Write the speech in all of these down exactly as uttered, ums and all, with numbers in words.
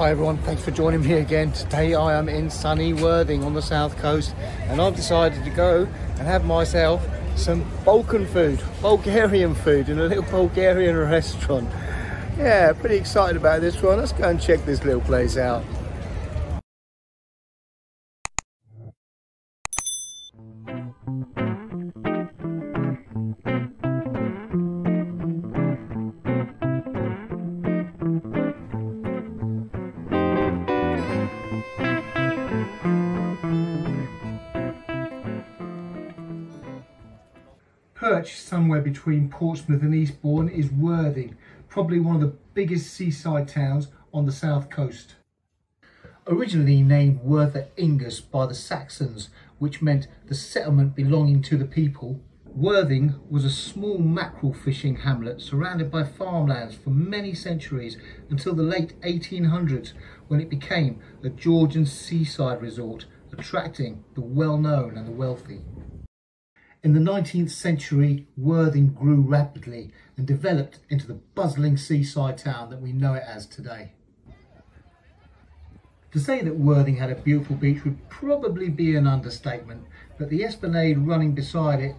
Hi everyone, thanks for joining me again. Today I am in sunny Worthing on the south coast, and I've decided to go and have myself some Balkan food, Bulgarian food, in a little Bulgarian restaurant. Yeah, pretty excited about this one. Let's go and check this little place out. Perched somewhere between Portsmouth and Eastbourne is Worthing, probably one of the biggest seaside towns on the south coast. Originally named Werther Ingus by the Saxons, which meant the settlement belonging to the people, Worthing was a small mackerel fishing hamlet surrounded by farmlands for many centuries until the late eighteen hundreds, when it became a Georgian seaside resort, attracting the well-known and the wealthy. In the nineteenth century, Worthing grew rapidly and developed into the bustling seaside town that we know it as today. To say that Worthing had a beautiful beach would probably be an understatement, but the esplanade running beside it,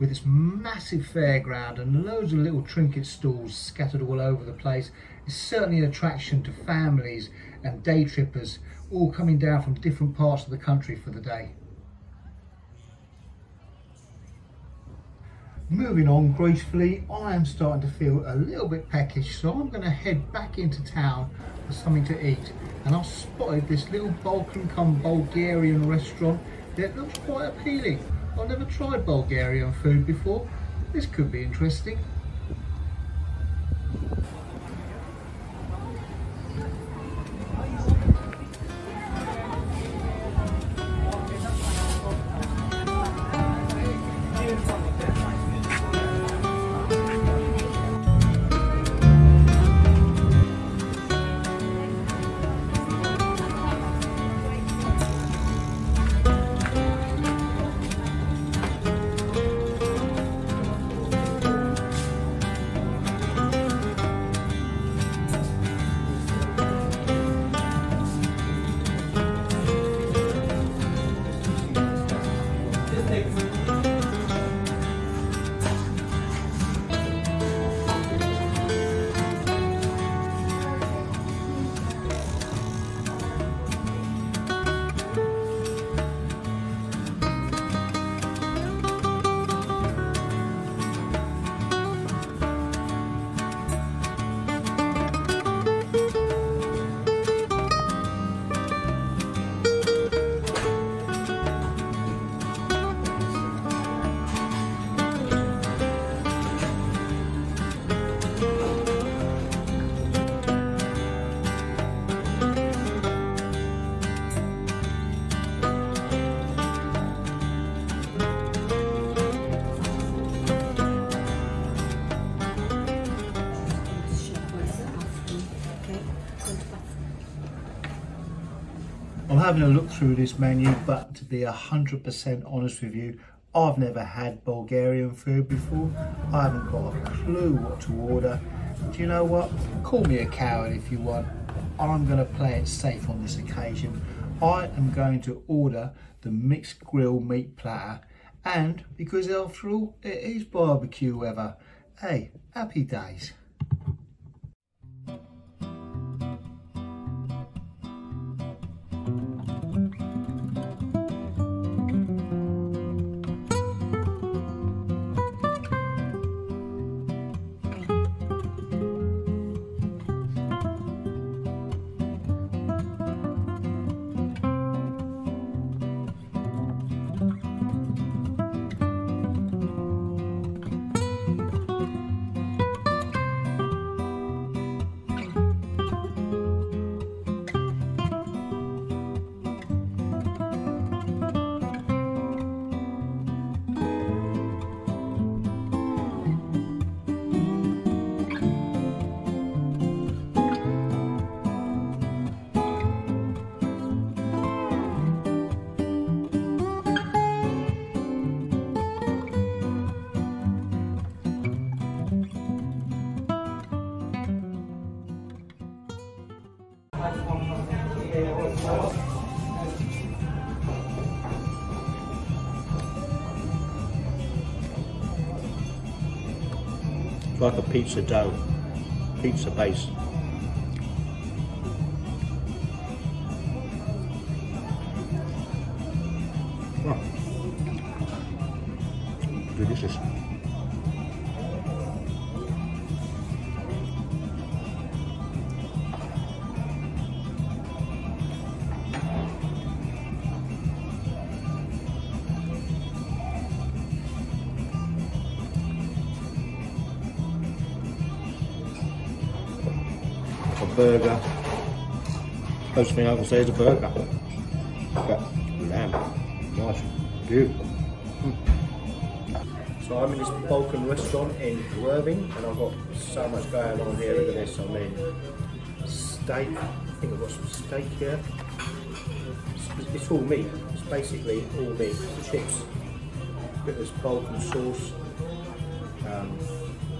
with its massive fairground and loads of little trinket stalls scattered all over the place, is certainly an attraction to families and day trippers, all coming down from different parts of the country for the day. Moving on gracefully, I am starting to feel a little bit peckish, so I'm going to head back into town for something to eat. And I've spotted this little Balkan cum Bulgarian restaurant that looks quite appealing. I've never tried Bulgarian food before. This could be interesting. I'm having a look through this menu, but to be one hundred percent honest with you, I've never had Bulgarian food before. I haven't got a clue what to order. Do you know what? Call me a coward if you want. I'm going to play it safe on this occasion. I am going to order the mixed grill meat platter, and because after all, it is barbecue weather. Hey, happy days. Like a pizza dough, pizza base. Oh. Delicious. Burger. First thing I can say is a burger. But lamb, nice, beautiful. Mm. So I'm in this Balkan restaurant in Worthing, and I've got so much going on here. Look at this. I mean, steak. I think I've got some steak here. It's, it's all meat. It's basically all meat. Chips. Bit of this Balkan sauce. Um,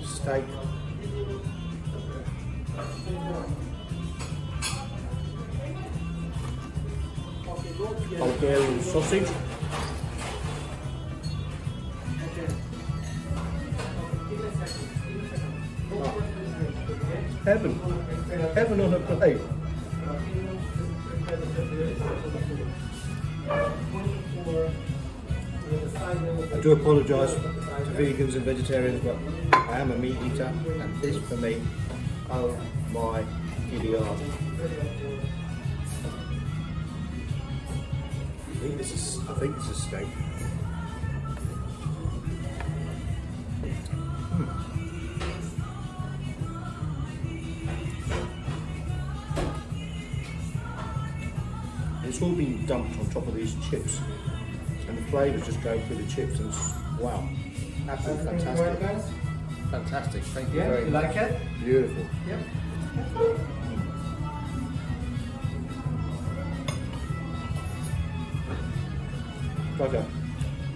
steak. Bulgarian sausage, oh. Heaven, heaven on a plate. I do apologise to vegans and vegetarians, but I am a meat eater, and this for me, oh my idiot. I think this is, I think this is steak. Hmm. It's all been dumped on top of these chips, and the flavours just go through the chips, and wow, absolutely fantastic. Fantastic, thank you yeah, very you much. Like it? Beautiful. Yep. Like a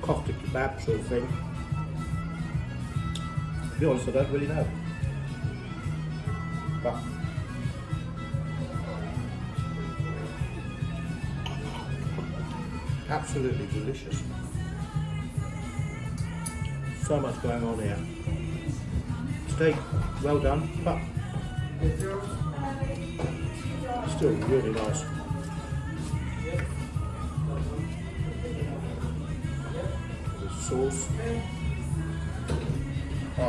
kofta kebab sort of thing. To be honest, I don't really know. But absolutely delicious. So much going on here. Steak, well done, but still really nice. Sauce. Oh.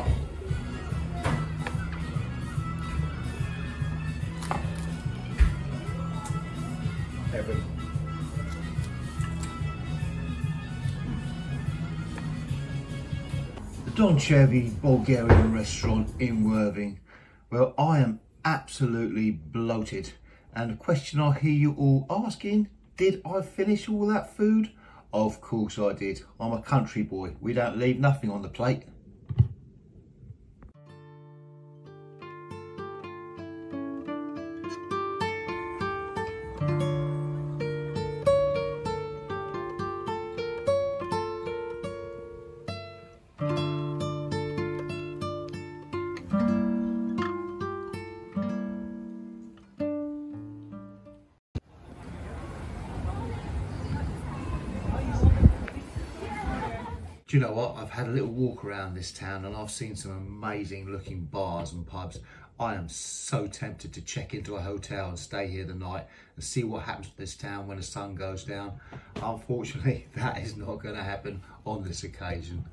Heaven. The Donchevi Bulgarian restaurant in Worthing, where I am absolutely bloated. And the question I hear you all asking, did I finish all that food? Of course I did. I'm a country boy. We don't leave nothing on the plate. Do you know what? I've had a little walk around this town and I've seen some amazing looking bars and pubs. I am so tempted to check into a hotel and stay here the night and see what happens to this town when the sun goes down. Unfortunately, that is not going to happen on this occasion.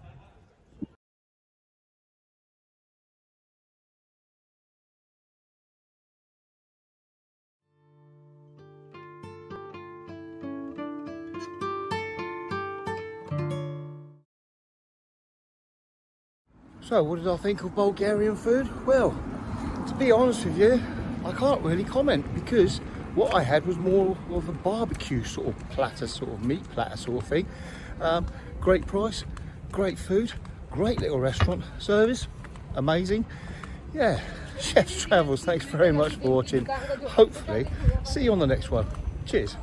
So what did I think of Bulgarian food? Well, to be honest with you, I can't really comment because what I had was more of a barbecue sort of platter, sort of meat platter sort of thing. Um, great price, great food, great little restaurant service, amazing. Yeah, Chef's Travels, thanks very much for watching. Hopefully, see you on the next one. Cheers.